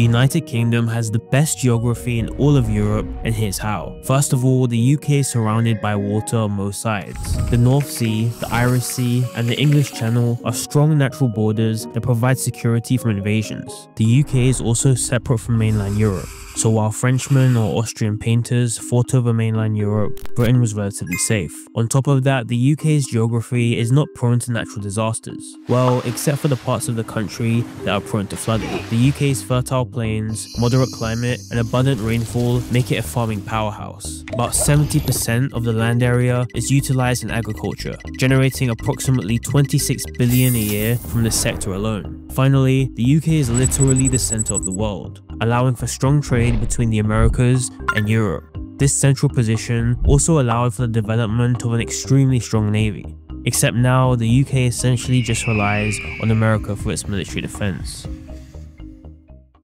The United Kingdom has the best geography in all of Europe, and here's how. First of all, the UK is surrounded by water on most sides. The North Sea, the Irish Sea, and the English Channel are strong natural borders that provide security from invasions. The UK is also separate from mainland Europe. So while Frenchmen or Austrian painters fought over mainland Europe, Britain was relatively safe. On top of that, the UK's geography is not prone to natural disasters. Well, except for the parts of the country that are prone to flooding. The UK's fertile plains, moderate climate, and abundant rainfall make it a farming powerhouse. About 70% of the land area is utilized in agriculture, generating approximately $26 billion a year from this sector alone. Finally, the UK is literally the center of the world, allowing for strong trade between the Americas and Europe. This central position also allowed for the development of an extremely strong navy. Except now, the UK essentially just relies on America for its military defense.